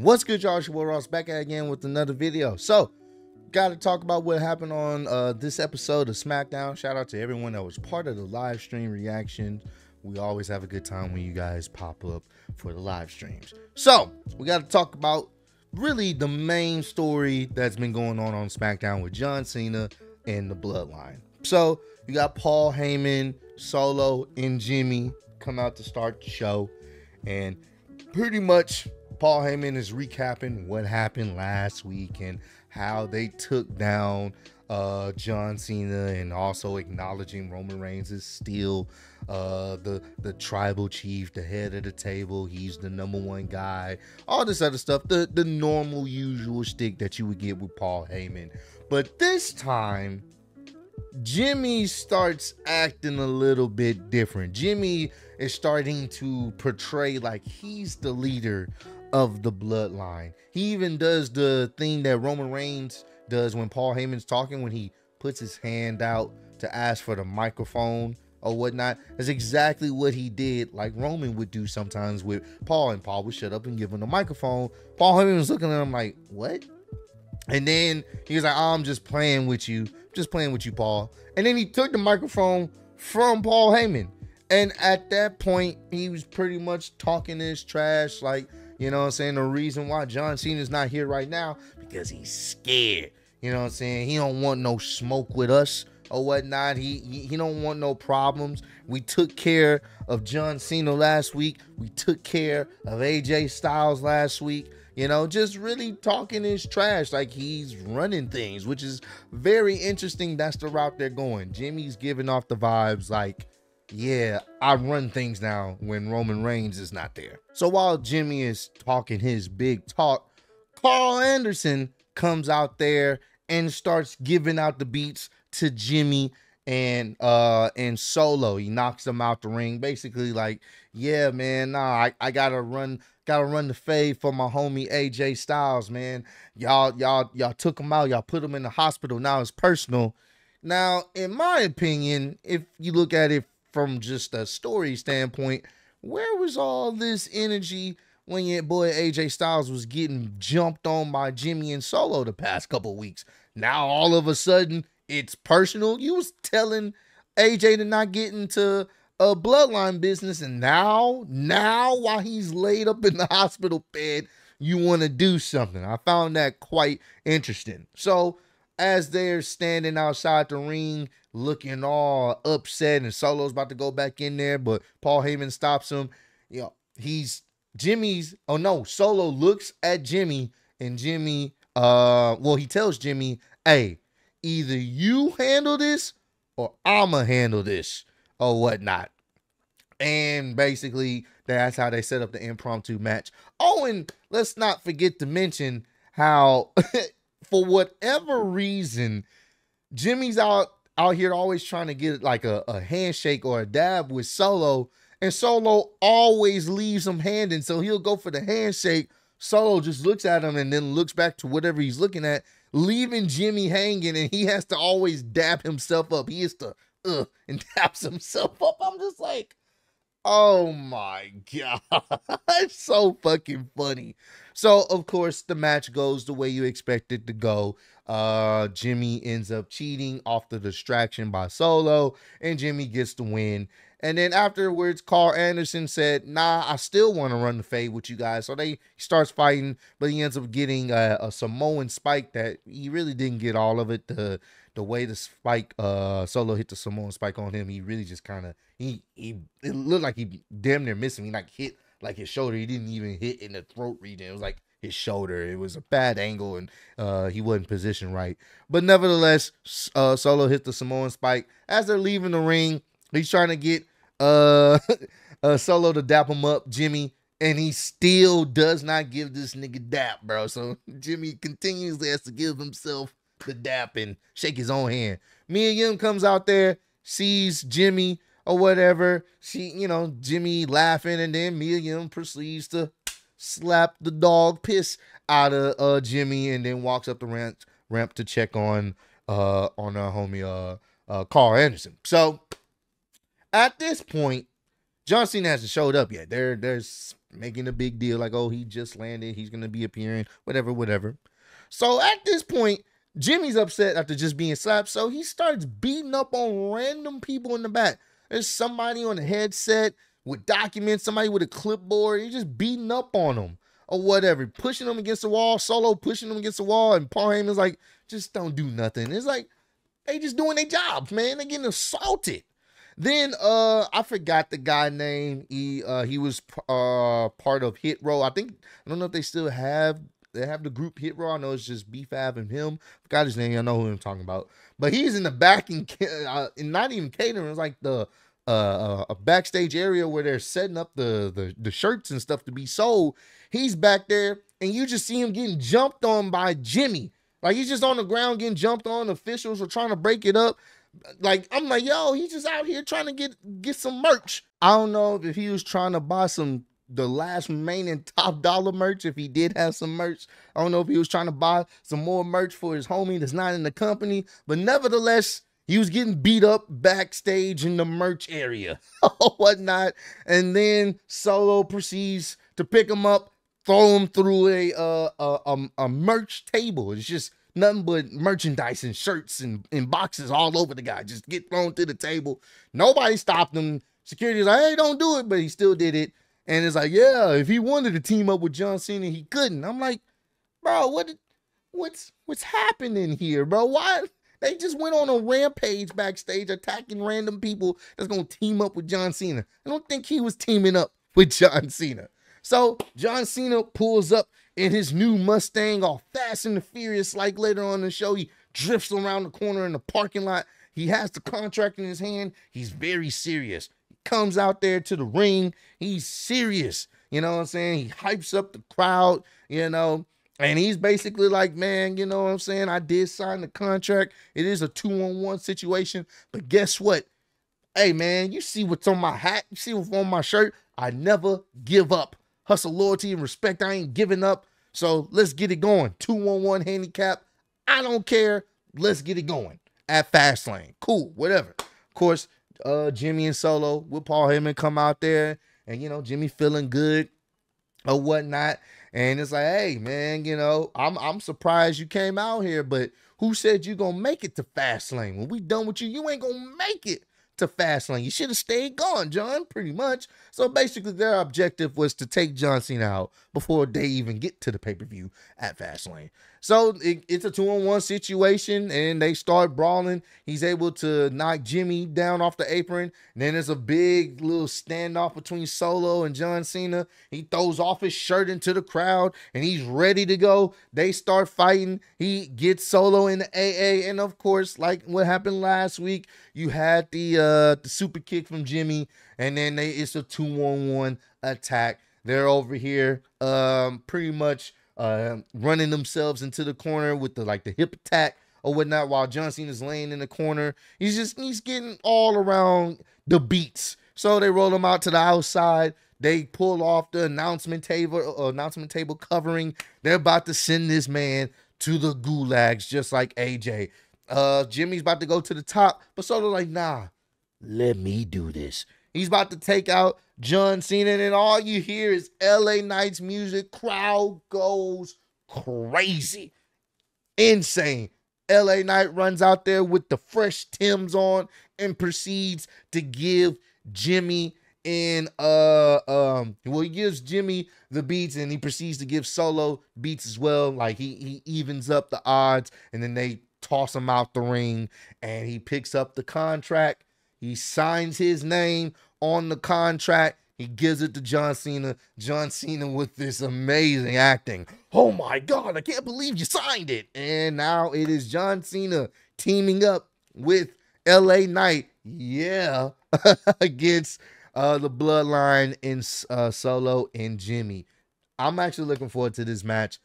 What's good, y'all? It's your boy Ross back at it again with another video. So, got to talk about what happened on this episode of SmackDown. Shout out to everyone that was part of the live stream reaction. We always have a good time when you guys pop up for the live streams. So, we got to talk about really the main story that's been going on SmackDown with John Cena and the Bloodline. So, you got Paul Heyman, Solo, and Jimmy come out to start the show, and pretty much Paul Heyman is recapping what happened last week and how they took down John Cena, and also acknowledging Roman Reigns is still the tribal chief, the head of the table. He's the #1 guy, all this other stuff, the normal usual shtick that you would get with Paul Heyman. But this time, Jimmy starts acting a little bit different. Jimmy is starting to portray like he's the leader of the Bloodline. He even does the thing that Roman Reigns does when Paul Heyman's talking, when he puts his hand out to ask for the microphone or whatnot. That's exactly what he did, like Roman would do sometimes with Paul, and Paul would shut up and give him the microphone. Paul Heyman was looking at him like, what? And then he was like, oh, I'm just playing with you. Just playing with you, Paul. And then he took the microphone from Paul Heyman. And at that point, he was pretty much talking his trash. Like, you know what I'm saying? The reason why John Cena's not here right now, because he's scared. You know what I'm saying? He don't want no smoke with us or whatnot. He don't want no problems. We took care of John Cena last week. We took care of AJ Styles last week. You know, just really talking his trash like he's running things, which is very interesting. That's the route they're going. Jimmy's giving off the vibes like, yeah, I run things now when Roman Reigns is not there. So while Jimmy is talking his big talk, Carl Anderson comes out there and starts giving out the beats to Jimmy and Solo. He knocks them out the ring, basically like, yeah, man, nah, I gotta run the fade for my homie AJ Styles, man. Y'all took him out. Y'all put him in the hospital. Now it's personal. Now, in my opinion, if you look at it from just a story standpoint, where was all this energy when your boy AJ Styles was getting jumped on by Jimmy and Solo the past couple weeks? Now, all of a sudden, it's personal. You was telling AJ to not get into a Bloodline business, and now while he's laid up in the hospital bed, you want to do something. I found that quite interesting. So as they're standing outside the ring looking all upset, and Solo's about to go back in there, but Paul Heyman stops him. You know, Solo looks at Jimmy, and Jimmy, well, he tells Jimmy, hey, either you handle this or I'ma handle this or whatnot. And basically, that's how they set up the impromptu match. Oh, and let's not forget to mention how, for whatever reason, Jimmy's out here always trying to get like a handshake or a dab with Solo, and Solo always leaves him handing. So he'll go for the handshake. Solo just looks at him and then looks back to whatever he's looking at, leaving Jimmy hanging, and he has to always dab himself up. He is the and taps himself up. I'm just like, oh my god, it's so fucking funny. So of course the match goes the way you expect it to go. Jimmy ends up cheating off the distraction by Solo, and Jimmy gets the win. And then afterwards, Carl Anderson said, nah, I still want to run the fade with you guys. So he starts fighting, but he ends up getting a Samoan spike that he really didn't get all of it. The way the spike, Solo hit the Samoan spike on him, he really just kind of, it looked like he damn near missed him. He like hit like his shoulder. He didn't even hit in the throat region. It was like his shoulder. It was a bad angle, and he wasn't positioned right. But nevertheless, Solo hit the Samoan spike. As they're leaving the ring, he's trying to get Solo to dap him up, Jimmy, and he still does not give this nigga dap, bro. So Jimmy continuously has to give himself the dap and shake his own hand. Mia Yim comes out there, sees Jimmy or whatever. She, you know, Jimmy laughing, and then Mia Yim proceeds to slap the dog piss out of Jimmy, and then walks up the ramp to check on our homie Carl Anderson. So at this point, John Cena hasn't showed up yet. There's making a big deal like, oh, he just landed, he's going to be appearing, whatever, whatever. So at this point, Jimmy's upset after just being slapped, so he starts beating up on random people in the back. There's somebody on the headset with documents, somebody with a clipboard. He's just beating up on them or whatever, pushing them against the wall, Solo pushing them against the wall, and Paul Heyman's like, just don't do nothing. It's like, they just doing their jobs, man. They're getting assaulted. Then I forgot the guy name. He was part of Hit Row. I don't know if they still have the group Hit Row. I know it's just B5 and him. Forgot his name. I know who I'm talking about. But he's in the back and not even catering. It's like the a backstage area where they're setting up the shirts and stuff to be sold. He's back there, and you just see him getting jumped on by Jimmy. Like, he's just on the ground getting jumped on. Officials are trying to break it up. Like, I'm like, yo, he's just out here trying to get some merch. I don't know if he was trying to buy some the last remaining top dollar merch, if he did have some merch. I don't know if he was trying to buy some more merch for his homie that's not in the company. But nevertheless, he was getting beat up backstage in the merch area or whatnot. And then Solo proceeds to pick him up, throw him through a merch table. It's just nothing but merchandise and shirts and boxes all over the guy. Just get thrown to the table. Nobody stopped him. Security's like, hey, don't do it. But he still did it. And it's like, yeah, if he wanted to team up with John Cena, he couldn't. I'm like, bro, what's happening here, bro? Why? They just went on a rampage backstage attacking random people that's going to team up with John Cena. I don't think he was teaming up with John Cena. So John Cena pulls up in his new Mustang, all Fast and the Furious. Like later on in the show, he drifts around the corner in the parking lot. He has the contract in his hand. He's very serious. He comes out there to the ring. He's serious. You know what I'm saying? He hypes up the crowd, you know, and he's basically like, man, you know what I'm saying? I did sign the contract. It is a 2-on-1 situation, but guess what? Hey, man, you see what's on my hat? You see what's on my shirt? I never give up. Hustle, loyalty, and respect. I ain't giving up. So let's get it going. 2-on-1 handicap. I don't care. Let's get it going at Fastlane. Cool, whatever. Of course, Jimmy and Solo with Paul Heyman come out there, and, you know, Jimmy feeling good or whatnot. And it's like, hey, man, you know, I'm surprised you came out here, but who said you gonna make it to Fastlane? When we done with you, you ain't gonna make it to Fastlane. You should have stayed gone, John, pretty much. So basically their objective was to take John Cena out before they even get to the pay-per-view at Fastlane. So it's a 2-on-1 situation, and they start brawling. He's able to knock Jimmy down off the apron. And then there's a big little standoff between Solo and John Cena. He throws off his shirt into the crowd, and he's ready to go. They start fighting. He gets Solo in the AA, and of course, like what happened last week, you had the super kick from Jimmy, and then it's a 2-on-1 attack. They're over here pretty much running themselves into the corner with the hip attack or whatnot, while John Cena's laying in the corner. He's getting all around the beats. So they roll him out to the outside. They pull off the announcement table covering. They're about to send this man to the gulags, just like AJ. Jimmy's about to go to the top, but Solo's like, nah, let me do this. He's about to take out John Cena, and then all you hear is LA Knight's music. Crowd goes crazy. Insane. LA Knight runs out there with the fresh Timbs on and proceeds to give Jimmy he gives Jimmy the beats, and he proceeds to give Solo beats as well. Like, he evens up the odds, and then they toss him out the ring, and he picks up the contract. He signs his name on the contract. He gives it to John Cena. John Cena with this amazing acting. Oh my God, I can't believe you signed it. And now it is John Cena teaming up with LA Knight. Yeah. Against the Bloodline and Solo and Jimmy. I'm actually looking forward to this match.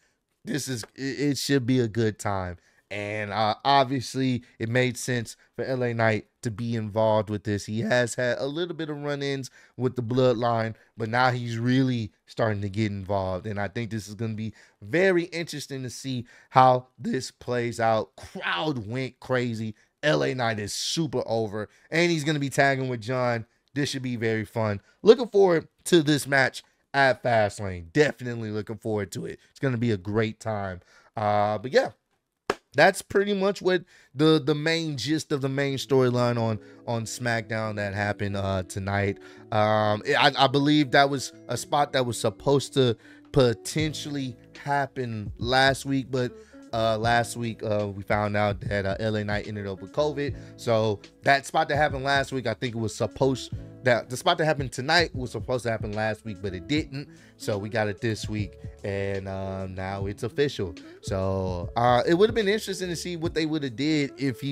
It should be a good time. And obviously, it made sense for LA Knight to be involved with this. He has had a little bit of run-ins with the Bloodline, but now he's really starting to get involved. And I think this is going to be very interesting to see how this plays out. Crowd went crazy. LA Knight is super over, and he's going to be tagging with John. This should be very fun. Looking forward to this match at Fastlane. Definitely looking forward to it. It's going to be a great time. But yeah, that's pretty much what the main gist of the main storyline on SmackDown that happened tonight. I believe that was a spot that was supposed to potentially happen last week, but we found out that LA Knight ended up with COVID. So that spot that happened last week, I think it was supposed that the spot that happened tonight was supposed to happen last week, but it didn't. So we got it this week, and now it's official. So it would have been interesting to see what they would have did if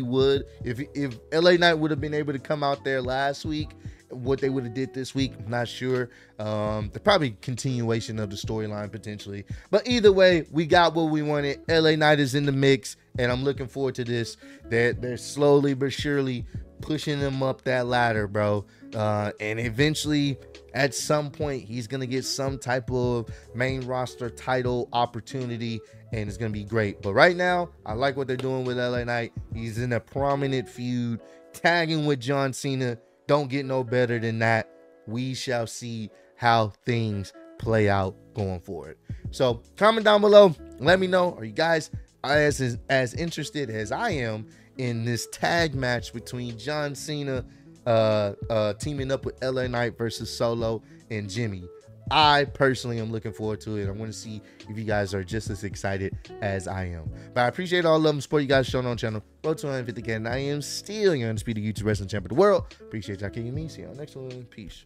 LA Knight would have been able to come out there last week. What they would have did this week, I'm not sure. The probably continuation of the storyline potentially, but either way, we got what we wanted. LA Knight is in the mix, and I'm looking forward to this. They're slowly but surely pushing him up that ladder, bro. And eventually, at some point, he's gonna get some type of main roster title opportunity, and it's gonna be great. But right now, I like what they're doing with LA Knight. He's in a prominent feud, tagging with John Cena. Don't get no better than that. We shall see how things play out going forward. So comment down below. Let me know. Are you guys as interested as I am in this tag match between John Cena teaming up with LA Knight versus Solo and Jimmy? I personally am looking forward to it. I want to see if you guys are just as excited as I am. But I appreciate all love and support you guys showing on channel. Road to 150K, and I am still your undisputed YouTube wrestling champion of the world. Appreciate y'all kicking me. See y'all next one. Peace.